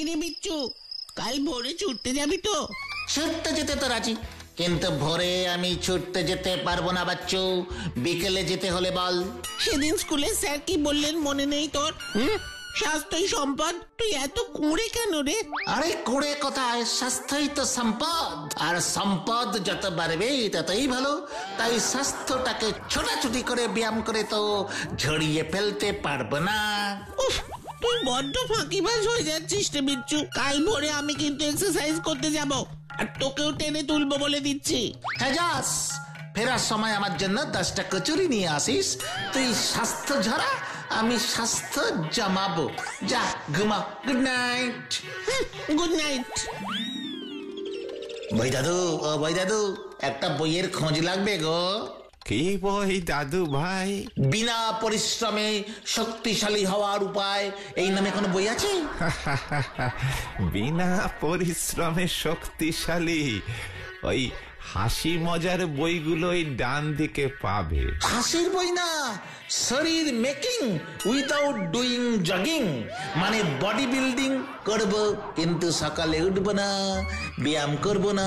কিরে বিচ্ছু, কাল ভোরে ছুটতে যাবি তো? ছুটতে যেতে তো রাজি, কিন্তু ভোরে আমি ছুটতে যেতে পারবো না বাচ্চু, বিকেলে যেতে হলে বল। সেদিন স্কুলে স্যার কি বললেন মনে নেই তোর? স্বাস্থ্যই সম্পদ, তুই এত কুঁড়ে কেন রে? আরে কুঁড়ে কোথায়, স্বাস্থ্যই তো সম্পদ, আর সম্পদ যত বাড়বে ততই ভালো। তাই স্বাস্থ্যটাকে ছোটাছুটি করে ব্যায়াম করে তো ঝরিয়ে ফেলতে পারবো না। উফ, তুই বড্ড ফাঁকিবাজ হয়ে যাচ্ছিস রে বিচ্ছু। কাল ভোরে আমি কিন্তু এক্সারসাইজ করতে যাব, আর তোকেও টেনে তুলবো বলে দিচ্ছি। হ্যাঁ যাস, ফেরার সময় আমার জন্য 10টা কচুরি নিয়ে আসিস। তুই স্বাস্থ্য ঝরা, আমি স্বাস্থ্য জমাবো। যা ঘুমা, গুড নাইট। Good night. ভাই দাদু, ও ভাই দাদু, একটা বইয়ের খোঁজ লাগবে গো। কি বই দাদু ভাই? বিনা পরিশ্রমে শক্তিশালী হওয়ার উপায়, এই নামে কোনো বই আছে? বিনা পরিশ্রমে শক্তিশালী, ওই হাসি মজার বইগুলোই ডান দিকে পাবে। হাসির বই না, শরীর মেকিং উইদাউট ডুইং জগিং, মানে বডি বিল্ডিং করব কিন্তু সকালে উঠব না, ব্যায়াম করব না,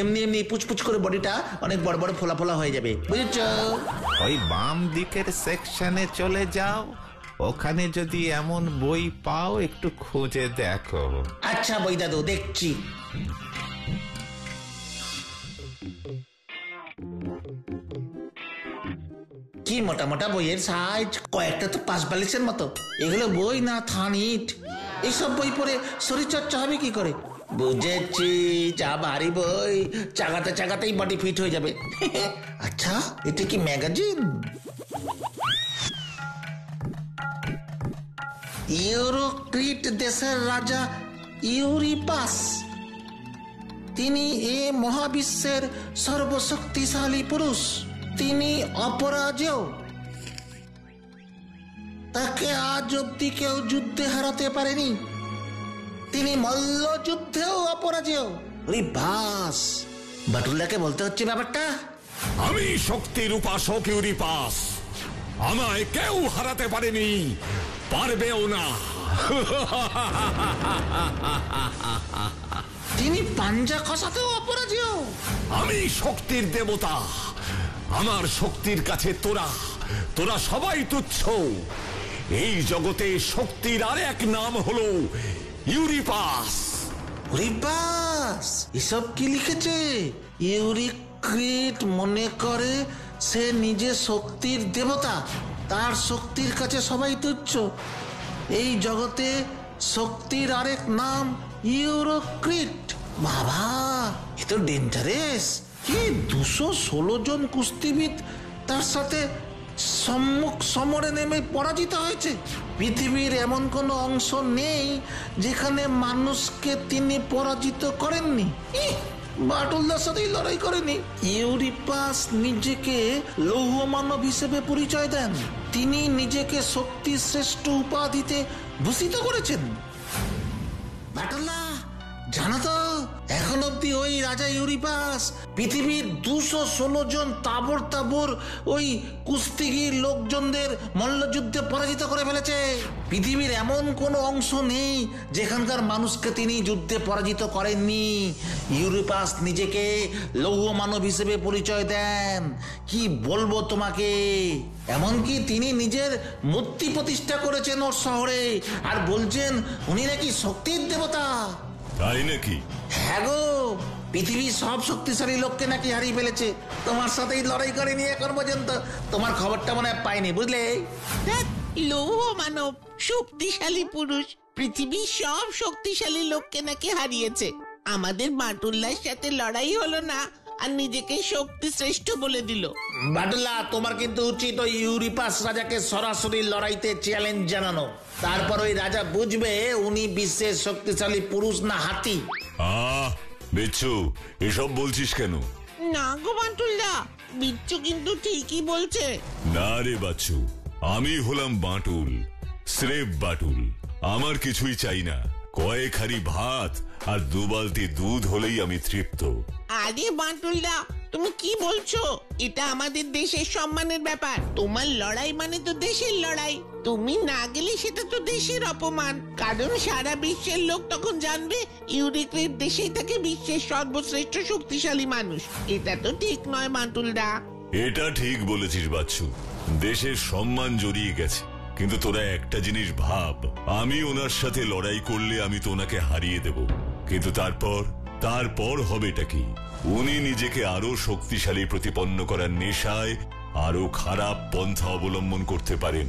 এমনি এমনি পুচপুচ করে বডিটা অনেক বড় বড় ফোলা ফোলা হয়ে যাবে, বুঝেছ? ওই বাম দিকের সেকশনে চলে যাও, ওখানে যদি এমন বই পাও একটু খুঁজে দেখো। আচ্ছা বই দাদু, দেখছি। কি মোটা মোটা বইয়ের সাইজ, কয়েকটা তো পাশ বালিশের মতো। এগুলো বই না থানিট, এইসব বই পড়ে শরীর চর্চা হবে কি করে? বুঝেছি, যা ভারী বই, চাগাতে চাগাতেই বডি ফিট হয়ে যাবে। আচ্ছা, এটা কি ম্যাগাজিন? ইউরোক্রিট দেশের রাজা ইউরিপাস, তিনি এ মহাবিশ্বের সর্বশক্তিশালী পুরুষ, তিনি অপরাজেয়, তাকে আজ অব্দি কেউ যুদ্ধে হারাতে পারেনি, তিনি মল্ল যুদ্ধেও অপরাজেয়। রিভাস, বাটুলদাকে বলতে হচ্ছে ব্যাপারটা। আমি শক্তির উপাসক ইউরিপাস, আমায় কেউ হারাতে পারেনি, পারবেও না। তিনি পাঞ্জা খসাতেও অপরাজেয়। আমি শক্তির দেবতা, আমার শক্তির কাছে তোরা তোরা সবাই তুচ্ছ। এই জগতে শক্তির আর এক নাম হলো ইউরিপাস। ইউরিপাস এসব কি লিখেছে? ইউরিক্রিট মনে করে সে নিজে শক্তির দেবতা, তার শক্তির কাছে সবাই তুচ্ছ। এই জগতে শক্তির আরেক নাম ইউরোক্রিট। বাবা, এ তো ডেঞ্জারাস। কি 216 জন কুস্তিবিদ তার সাথে সম্মুখ সমরে নেমে পরাজিত হয়েছে। পৃথিবীর এমন কোনো অংশ নেই যেখানে মানুষকে তিনি পরাজিত করেননি। বাটুলদার সাথে লড়াই করেনি। ইউরিপাস নিজেকে লৌহ মানব হিসেবে পরিচয় দেন, তিনি নিজেকে শক্তি শ্রেষ্ঠ উপাধিতে ভূষিত করেছেন। বাটুলদা, জানো তো, এখন অব্দি ওই রাজা ইউরিপাস পৃথিবীর 216 জন তাবর তাবর ওই কুস্তিগীর লোকজনদের মল্লযুদ্ধে পরাজিত করে ফেলেছে। পৃথিবীর এমন কোনো অংশ নেই যেখানকার মানুষকে তিনি যুদ্ধে পরাজিত করেননি। ইউরিপাস নিজেকে লৌহ মানব হিসেবে পরিচয় দেন। কি বলবো তোমাকে, এমনকি তিনি নিজের মূর্তি প্রতিষ্ঠা করেছেন ওর শহরে, আর বলছেন উনি নাকি শক্তির দেবতা। তাই নাকি? হ্যাঁ গো, পৃথিবীর সব শক্তিশালী লোককে নাকি হারিয়ে ফেলেছে। তোমার সাথে লড়াই করে নিয়ে এখন পর্যন্ত তোমার খবরটা মনে হয় পাইনি, বুঝলে? লৌহ মানব শক্তিশালী পুরুষ পৃথিবীর সব শক্তিশালী লোককে নাকি হারিয়েছে। আমাদের বাটুল্লার সাথে লড়াই হলো না, আর নিজেকে শক্তি শ্রেষ্ঠ বলে দিল। বাটুল্লা, তোমার কিন্তু উচিত ওই ইউরিপাস রাজাকে সরাসরি লড়াইতে চ্যালেঞ্জ জানানো। তারপর ওই রাজা বুঝবে উনি বিশ্বের শক্তিশালী পুরুষ না হাতি। বিচ্ছু, এসব বলছিস কেন? না গো বাটুল্লা, বিচ্ছু কিন্তু ঠিকই বলছে। না রে বাচ্চু, আমি হলাম বাটুল, স্রেফ বাটুল। আমার কিছুই চাই না, কয়েক হাড়ি ভাত আর 2 বালতি দুধ হলেই আমি তৃপ্ত। আরে বাটুলদা, তুমি কি বলছো? এটা আমাদের দেশের সম্মানের ব্যাপার। তোমার লড়াই মানে তো দেশের লড়াই। তুমি না গেলে সেটা তো দেশের অপমান, কারণ সারা বিশ্বের লোক তখন জানবে ইউরেকের দেশেই থাকে বিশ্বের সর্বশ্রেষ্ঠ শক্তিশালী মানুষ। এটা তো ঠিক নয় মান্টুলদা। এটা ঠিক বলেছিস বাচ্চু, দেশের সম্মান জড়িয়ে গেছে। কিন্তু তোরা একটা জিনিস ভাব, আমি ওনার সাথে লড়াই করলে আমি তো ওনাকে হারিয়ে দেব, কিন্তু তারপর হবেটা কি? উনি নিজেকে আরো শক্তিশালী প্রতিপন্ন করার নেশায় আরো খারাপ পন্থা অবলম্বন করতে পারেন,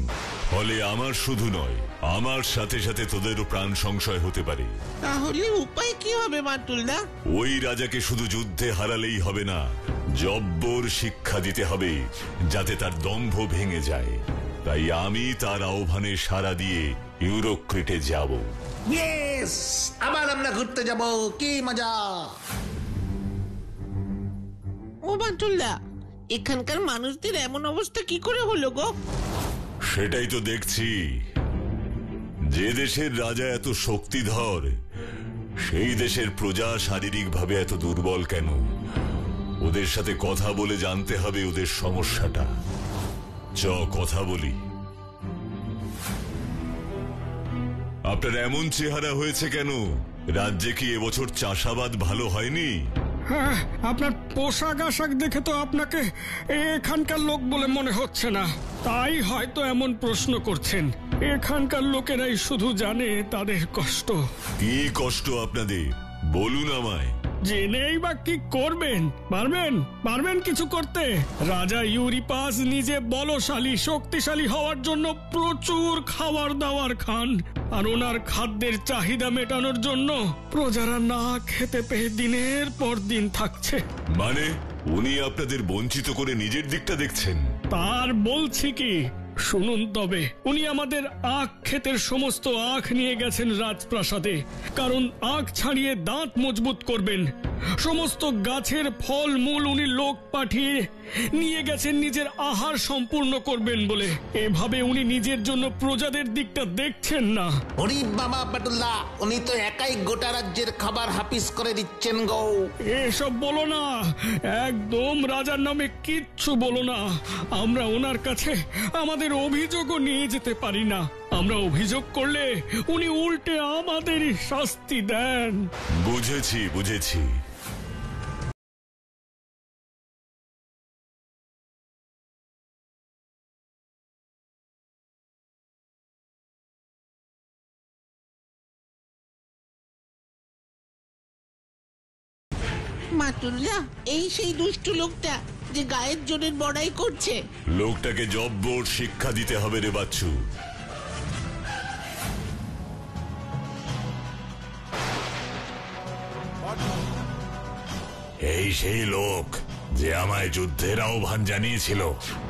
ফলে আমার শুধু নয় আমার সাথে সাথে তোদেরও প্রাণ সংশয় হতে পারে। তাহলে উপায় কি হবে মাতুলদা? ওই রাজাকে শুধু যুদ্ধে হারালেই হবে না, জব্বর শিক্ষা দিতে হবে যাতে তার দম্ভ ভেঙে যায়। তাই আমি তার আহ্বানে সাড়া দিয়ে ইউরোক্রিটে যাব। ইয়েস, আবার আমরা ঘুরতে যাব, কি মজা! ও বান্টুলদা, এখানকার মানুষদের এমন অবস্থা কি করে হলো গো? সেটাই তো দেখছি। যে দেশের রাজা এত শক্তিধর সেই দেশের প্রজা শারীরিকভাবে এত দুর্বল কেন? ওদের সাথে কথা বলে জানতে হবে ওদের সমস্যাটা। চ কথা বলি। আপনার এমন চেহারা হয়েছে কেন? রাজ্যে কি এবছর চাষাবাদ ভালো হয়নি? হ্যাঁ, আপনার পোশাক আশাক দেখে তো আপনাকে এখানকার লোক বলে মনে হচ্ছে না, তাই হয়তো এমন প্রশ্ন করছেন। এখানকার লোকেরাই শুধু জানে তাদের কষ্ট। কি কষ্ট আপনাদের, বলুন আমায়। জেনেই বা কি করবেন? পারবেন কিছু করতে? রাজা ইউরিপাস নিজে বলশালী শক্তিশালী হওয়ার জন্য প্রচুর খাবার দাবার খান, আর ওনার খাদ্যের চাহিদা মেটানোর জন্য প্রজারা না খেতে পেয়ে দিনের পর দিন থাকছে। মানে উনি আপনাদের বঞ্চিত করে নিজের দিকটা দেখছেন? তার বলছি কি শুনুন তবে, উনি আমাদের আখ ক্ষেতের সমস্ত আখ নিয়ে গেছেন রাজপ্রাসাদে, কারণ আখ ছাড়িয়ে দাঁত মজবুত করবেন। সমস্ত গাছের ফল মূল উনি লোক পাঠিয়ে নিয়ে গেছেন নিজের আহার সম্পূর্ণ করবেন বলে। এভাবে উনি নিজের জন্য প্রজাদের দিকটা দেখছেন না। হরি বাবা বাটুল্লা, উনি তো একাই গোটা রাজ্যের খাবার হাফিস করে দিচ্ছেন গো। এসব বলো না, একদম রাজার নামে কিচ্ছু বলো না। আমরা ওনার কাছে আমাদের অভিযোগও নিয়ে যেতে পারি না, আমরা অভিযোগ করলে উনি উল্টে আমাদেরই শাস্তি দেন। বুঝেছি। মাতুল্লা, এই সেই দুষ্টু লোকটা যে গায়ের জোরের বড়াই করছে। লোকটাকে জব্বর শিক্ষা দিতে হবে রে বাচ্চু। এই সেই লোক যে আমায় যুদ্ধের আহ্বান জানিয়েছিল।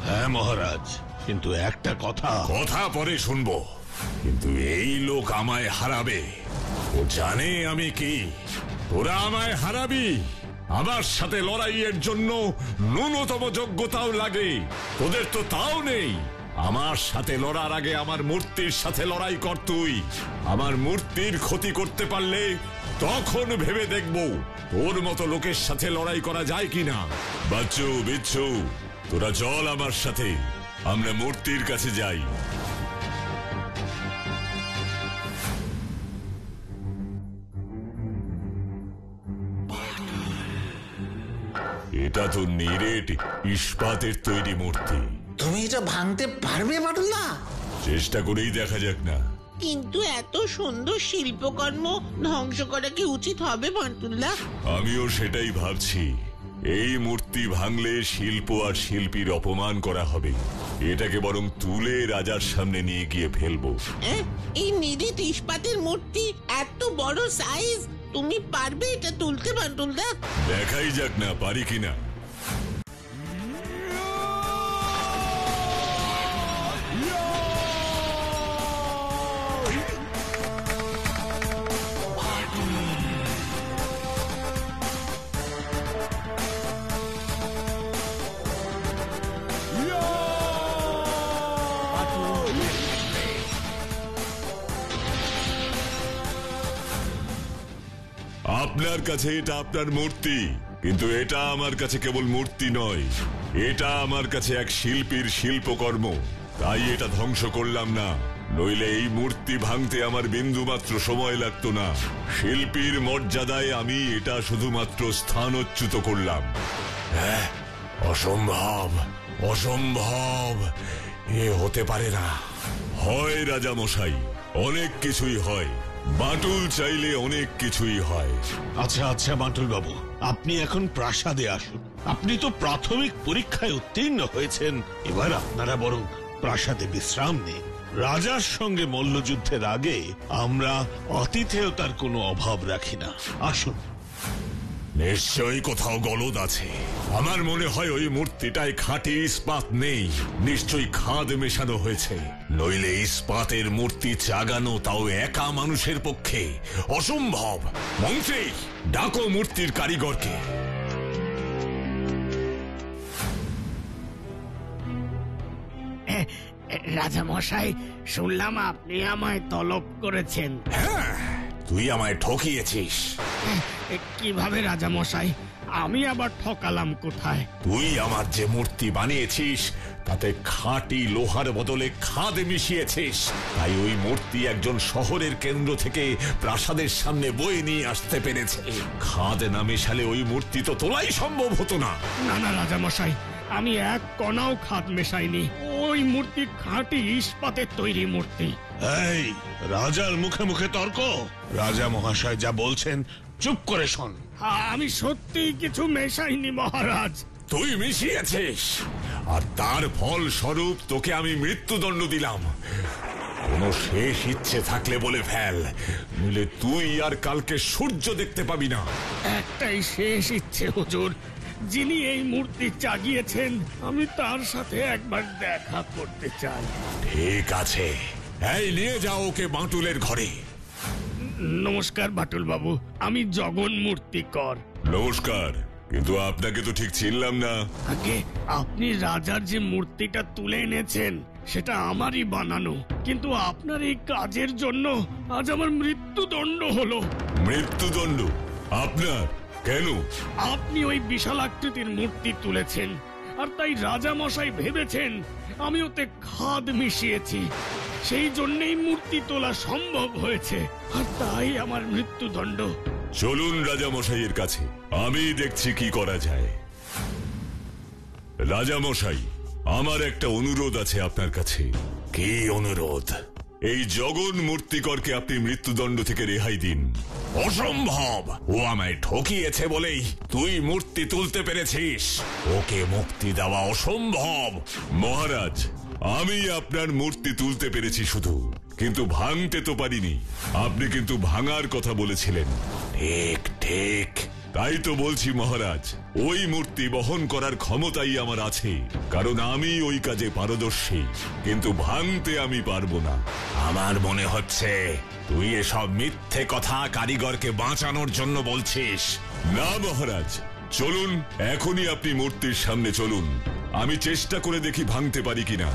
হ্যাঁ মহারাজ, কিন্তু একটা কথা পরে শুনবো। কিন্তু এই লোক আমায় হারাবে, ও জানে আমি কি। ওরা আমায় হারাবি, আমার সাথে লড়াইয়ের জন্য ন্যূনতম যোগ্যতাও লাগে, ওদের তো তাও নেই। আমার সাথে লড়ার আগে আমার মূর্তির সাথে লড়াই কর তুই। আমার মূর্তির ক্ষতি করতে পারলে তখন ভেবে দেখব ওর মতো লোকের সাথে লড়াই করা যায় কিনা। বাচ্চু, বিচ্ছু, তোরা চল আমার সাথে, আমরা মূর্তির কাছে যাই। এটা তো নিরেট ইস্পাতের তৈরি মূর্তি, তুমি এটা ভাঙতে পারবে বাটুলদা? চেষ্টা করেই দেখা যাক না। কিন্তু এত সুন্দর শিল্পকর্ম ধ্বংস করা কি উচিত হবে বাটুলদা? আমিও সেটাই ভাবছি। এই মূর্তি ভাঙলে শিল্প আর শিল্পীর অপমান করা হবে। এটাকে বরং তুলে রাজার সামনে নিয়ে গিয়ে ফেলবো। এই নিরেট ইস্পাতের মূর্তি এত বড় সাইজ, তুমি পারবে এটা তুলতে বাটুলদা? দেখাই যাক না পারি কিনা। আপনার কাছে এটা আপনার মূর্তি, কিন্তু এটা আমার কাছে কেবল মূর্তি নয়, এটা আমার কাছে এক শিল্পীর শিল্পকর্ম। তাই এটা ধ্বংস করলাম না, নইলে এই মূর্তি ভাঙতে আমার বিন্দুমাত্র সময় লাগতো না। শিল্পীর মর্যাদায় আমি এটা শুধুমাত্র স্থানচ্যুত করলাম। হ্যাঁ, অসম্ভব, অসম্ভব, এ হতে পারে না। হয় রাজা মশাই, অনেক কিছুই হয়, বাঁটুল চাইলে অনেক কিছুই হয়। আচ্ছা আচ্ছা বাঁটুল বাবু, আপনি এখন প্রাসাদে আসুন। আপনি তো প্রাথমিক পরীক্ষায় উত্তীর্ণ হয়েছেন, এবার আপনারা বরং প্রাসাদে বিশ্রাম নিন। রাজার সঙ্গে মল্লযুদ্ধের আগে আমরা আতিথেয়তার কোনো অভাব রাখি না। আসুন। নিশ্চয়ই কোথাও গলদ আছে। আমার মনে হয় ওই মূর্তিটায় খাঁটি ইস্পাত নেই, নিশ্চয়ই খাদ মেশানো হয়েছে, নইলে ইস্পাতের মূর্তি চাগানো তাও একা মানুষের পক্ষে অসম্ভব। মন্ত্রী, ডাকো মূর্তির কারিগরকে। রাজা মশাই, শুনলাম আপনি আমায় তলব করেছেন। হ্যাঁ, তুই আমায় ঠকিয়েছিস। কিভাবে রাজা মশাই? আমি আবার ঠকালাম কোথায়? তুই আমার যে মূর্তি বানিয়েছিস তাতে খাঁটি লোহার বদলে খাদ মিশিয়েছিস, তাই ওই মূর্তি একজন শহরের কেন্দ্র থেকে প্রাসাদের সামনে বয়ে নিয়ে আসতে পেরেছে। খাদ না মেশালে ওই মূর্তি তো তোলাই সম্ভব হতো না। না না রাজা মশাই, আমি এক কণাও খাদ মেশাইনি। ওই মূর্তি খাঁটি ইস্পাতের তৈরি মূর্তি। এই, রাজার মুখে মুখে তর্ক। রাজা মহাশয় যা বলছেন চুপ করে শোন। আমি সত্যি কিছু মেশাইনি মহারাজ। তুই মিশিয়েছিস, আর তার ফল স্বরূপ তোকে আমি মৃত্যুদণ্ড দিলাম। কোনো শেষ ইচ্ছে থাকলে বলে ফেল, নইলে তুই আর কালকে সূর্য দেখতে পাবি না। একটাই শেষ ইচ্ছে হুজুর, যিনি এই মূর্তি চাগিয়েছেন আমি তার সাথে একবার দেখা করতে চাই। ঠিক আছে, এই নিয়ে যাও ওকে বাঁটুলের ঘরে। নমস্কার বাঁটুল বাবু, আমি জগন মূর্তি কর। নমস্কার, কিন্তু আপনাকে তো ঠিক চিনলাম না। আগে আপনি রাজার যে মূর্তিটা তুলে এনেছেন সেটা আমারই বানানো, কিন্তু আপনার এই কাজের জন্য আজ আমার মৃত্যুদণ্ড হলো। মৃত্যুদণ্ড আপনার? কেন? আপনি ওই বিশালাকৃতির মূর্তি তুলেছেন, আর তাই রাজা মশাই ভেবেছেন আমি ওতে খাদ মিশিয়েছি, সেই জন্যই মূর্তি তোলা সম্ভব হয়েছে, আর তাই আমার মৃত্যুদণ্ড। চলুন রাজা মশাইয়ের কাছে, আমি দেখছি কি করা যায়। রাজা মশাই, আমার একটা অনুরোধ আছে আপনার কাছে। কি অনুরোধ? এই জগন মূর্তিকরকে আপনি মৃত্যুদণ্ড থেকে রেহাই দিন। অসম্ভব, ও আমায় ঠকিয়েছে বলেই তুই মূর্তি তুলতে পেরেছিস, ওকে মুক্তি দেওয়া অসম্ভব। মহারাজ, আমি আপনার মূর্তি তুলতে পেরেছি শুধু, কিন্তু ভাঙতে তো পারিনি। আপনি কিন্তু ভাঙার কথা বলেছিলেন। ঠিক ঠিক, তাই তো বলছি মহারাজ, ওই মূর্তি বহন করার ক্ষমতাই আমার আছে, কারণ আমি ওই কাজে পারদর্শী, কিন্তু ভাঙতে আমি পারবো না। আমার মনে হচ্ছে তুই এসব মিথ্যে কথা কারিগরকে বাঁচানোর জন্য বলছিস। না মহারাজ, চলুন এখনই আপনি মূর্তির সামনে চলুন, আমি চেষ্টা করে দেখি ভাঙতে পারি কিনা।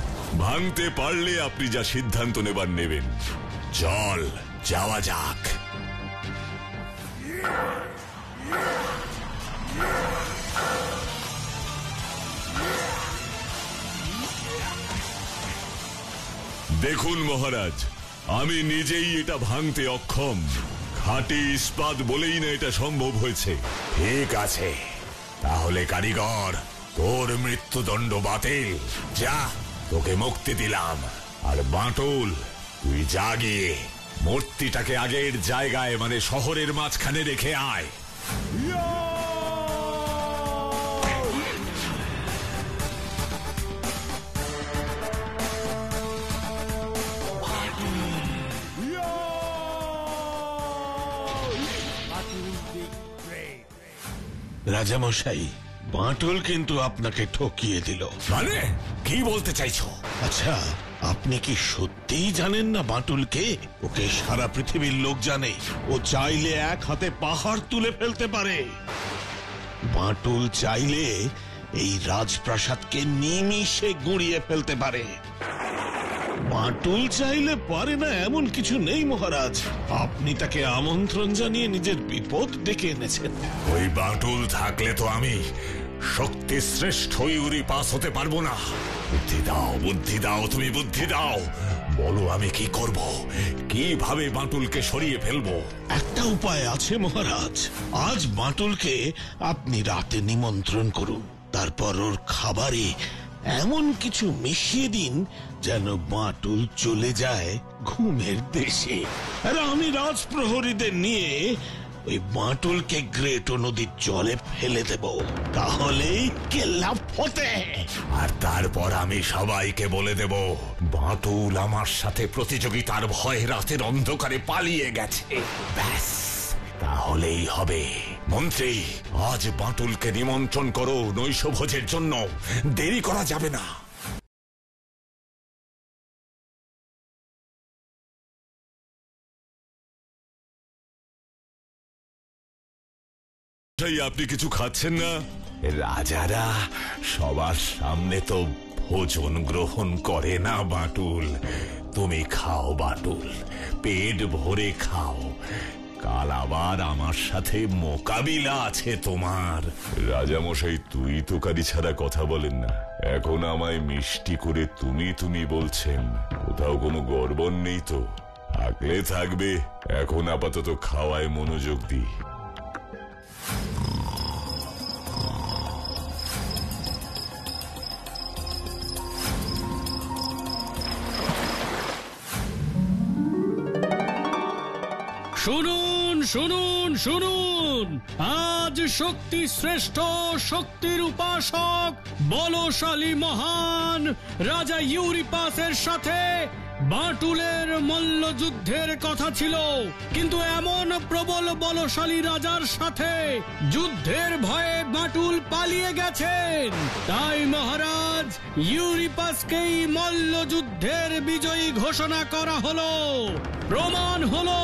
ভাঙতে পারলে আপনি যা সিদ্ধান্ত নেবার নেবেন। চল, যাওয়া যাক। দেখুন মহারাজ, আমি নিজেই এটা ভাঙতে অক্ষম। খাঁটি ইস্পাত বলেই না এটা সম্ভব হয়েছে। ঠিক আছে, তাহলে কারিগর, তোর মৃত্যুদণ্ড বাতিল। যা, তোকে মুক্তি দিলাম। আর বাঁটুল, তুই যা গিয়ে মূর্তিটাকে আগের জায়গায়, মানে শহরের মাঝখানে রেখে আয়। রাজা মশাই, বাঁটুল কিন্তু আপনাকে ঠকিয়ে দিল। মানে কি বলতে চাইছো? আচ্ছা, আপনি কি সত্যিই জানেন না বাঁটুলকে? ওকে সারা পৃথিবীর লোক জানে, ও চাইলে এক হাতে পাহাড় তুলে ফেলতে পারে। বাঁটুল চাইলে এই রাজপ্রাসাদকে নিমিষে গুঁড়িয়ে ফেলতে পারে। বাঁটুল চাইলে পারে না এমন কিছু নেই মহারাজ। আপনি তাকে আমন্ত্রণ জানিয়ে নিজের বিপদ ডেকে এনেছেন। ওই বাঁটুল থাকলে তো আমি শক্তিশ্রেষ্ঠ ইউরিপাস হতে পারবো না। बुद्धि दाओ तुमी बुद्धि दाओ बोलो आमी की करबो কিভাবে বাঁটুলকে সরিয়ে ফেলবো একটা উপায় আছে মহারাজ আজ বাঁটুলকে আপনি রাতে নিমন্ত্রণ করুন তারপর ওর খাবারে এমন কিছু মিশিয়ে দিন যেন বাঁটুল চলে যায় ঘুমের দেশে আর আমি রাজপ্রহরীদের নিয়ে ওই বাঁটুলকে গ্রেট নদীর জলে ফেলে দেব তাহলেই কেল্লা ফতে আর তারপর আমি সবাইকে বলে দেব বাঁটুল আমার সাথে প্রতিযোগিতার ভয়ে রাতের অন্ধকারে পালিয়ে গেছে ব্যাস তাহলেই হবে মন্ত্রী আজ বাঁটুলকে নিমন্ত্রণ করো নৈশভোজের জন্য দেরি করা যাবে না আপনি কিছু খাচ্ছেন না রাজারা সবার সামনে তো ভোজন গ্রহণ করে না বাঁটুল তুমি খাও বাঁটুল পেট ভরে খাও কাল আবার আমার সাথে মোকাবিলা আছে তোমার রাজামশাই তুই তো কারি ছাড়া কথা বলেন না এখন আমায় মিষ্টি করে তুমি তুমি বলছেন কোথাও কোনো গর্বণ নেই তো থাকলে থাকবে এখন আপাতত খাওয়ায় মনোযোগ দিই শুনুন শুনুন শুনুন আজ শক্তি শ্রেষ্ঠ শক্তির উপাসক বলশালী মহান রাজা ইউরিপাসের সাথে বাঁটুলের মল্লযুদ্ধের কথা ছিল কিন্তু এমন প্রবল বলশালী রাজার সাথে যুদ্ধের ভয়ে বাঁটুল পালিয়ে গেছেন তাই মহারাজ ইউরিপাসকেই মল্লযুদ্ধের বিজয়ী ঘোষণা করা হলো প্রমাণ হলো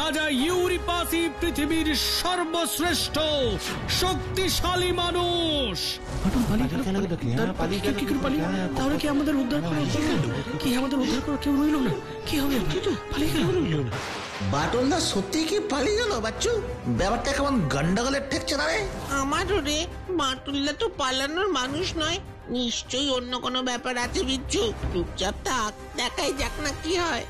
রাজা ইউরিপাসই পৃথিবীর সর্বশ্রেষ্ঠ শক্তিশালী মানুষ বাটুলদা সত্যি কি পালিয়ে গেল বাচ্চু ব্যাপারটা কেমন গন্ডগোলের ঠেকছে না রে আমারও রে বাটুলদা তো পালানোর মানুষ নয় নিশ্চয়ই অন্য কোনো ব্যাপার আছে বিচ্ছু চুপচাপ থাক দেখাই যাক না কি হয়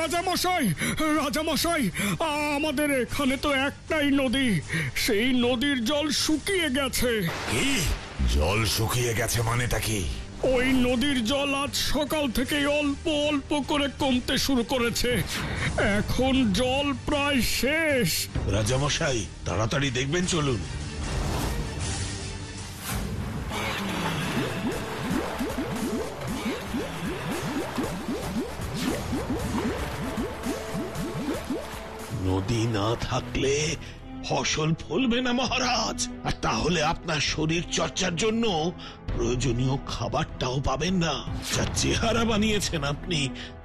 রাজামশাই আমাদের এখানে তো একটাই নদী সেই নদীর জল শুকিয়ে গেছে কি জল শুকিয়ে গেছে মানেটা কি ওই নদীর জল আজ সকাল থেকে অল্প অল্প করে কমতে শুরু করেছে এখন জল প্রায় শেষ রাজামশাই তাড়াতাড়ি দেখবেন চলুন নদী না থাকলে ফসল ফলবে না মহারাজ আর তাহলে আপনার শরীর চর্চার জন্য প্রয়োজনীয় খাবারটাও পাবেন না যা চেহারা বানিয়েছেন আপনি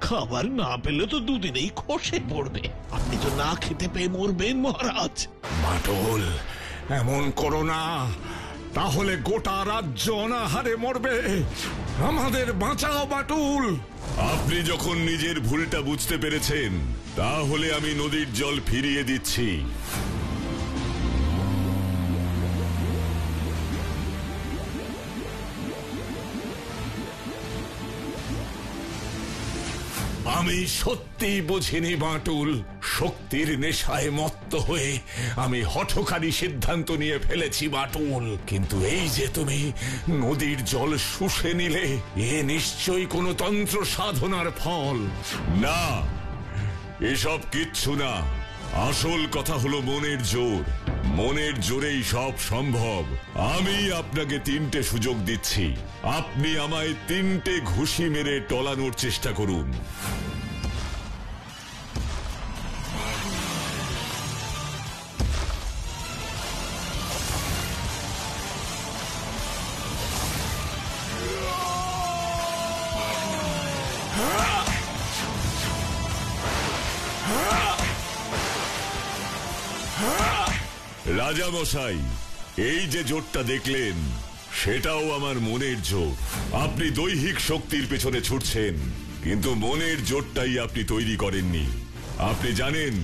খাবার না পেলে তো দুদিনেই খসে পড়বে আপনি তো না খেতে পেয়ে মরবেন মহারাজ বাঁটুল এমন করো না তাহলে গোটা রাজ্য অনাহারে মরবে আমাদের বাঁচাও বাঁটুল আপনি যখন নিজের ভুলটা বুঝতে পেরেছেন তাহলে আমি নদীর জল ফিরিয়ে দিচ্ছি আমি সত্যি বুঝিনি বাঁটুল শক্তির নেশায় মত্ত হয়ে আমি হঠকারী সিদ্ধান্ত নিয়ে ফেলেছি বাঁটুল কিন্তু এই যে তুমি নদীর জল শুষে নিলে এ নিশ্চয়ই কোনো তন্ত্র সাধনার ফল না এসব কিচ্ছু না আসল কথা হলো মনের জোরেই সব সম্ভব আমি আপনাকে তিনটে সুযোগ দিচ্ছি আপনি আমায় তিনটে ঘুষি মেরে টলানোর চেষ্টা করুন রাজামশাই এই যে জোটটা দেখলেন সেটাও আমার মনের জোট আপনি দৈহিক শক্তির পেছনে ছুটছেন কিন্তু মনের জোটটাই আপনি তৈরি করেননি আপনি জানেন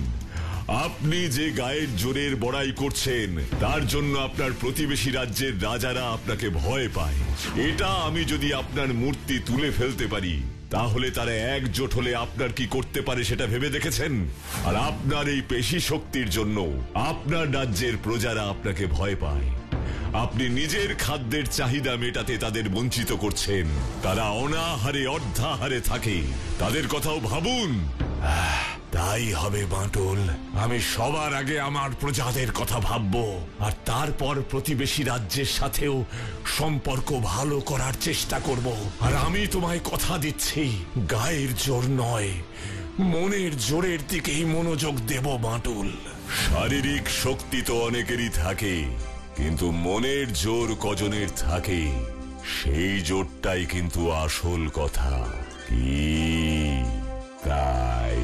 আপনি যে গায়ের জোরের বড়াই করছেন তার জন্য আপনার প্রতিবেশী রাজ্যের রাজারা আপনাকে ভয় পায়। এটা আমি যদি আপনার মূর্তি তুলে ফেলতে পারি তাহলে তারা একজোট হলে আপনার কি করতে পারে সেটা ভেবে দেখেছেন? আর আপনার এই পেশি শক্তির জন্য আপনার রাজ্যের প্রজারা আপনাকে ভয় পায়। আপনি নিজের খাদ্যের চাহিদা মেটাতে তাদের বঞ্চিত করছেন। তারা অনাহারে অর্ধাহারে থাকে, তাদের কথাও ভাবুন। তাই হবে বাঁটুল, আমি সবার আগে আমার প্রজাদের কথা ভাববো আর তারপর প্রতিবেশী রাজ্যের সাথেও সম্পর্ক ভালো করার চেষ্টা করব। আর আমি তোমায় কথা দিচ্ছি, গায়ের জোর নয়, মনের জোরের দিকেই মনোযোগ দেব বাঁটুল। শারীরিক শক্তি তো অনেকেরই থাকে, কিন্তু মনের জোর কজনের থাকে সেই জোরটাই কিন্তু আসল কথা, তাই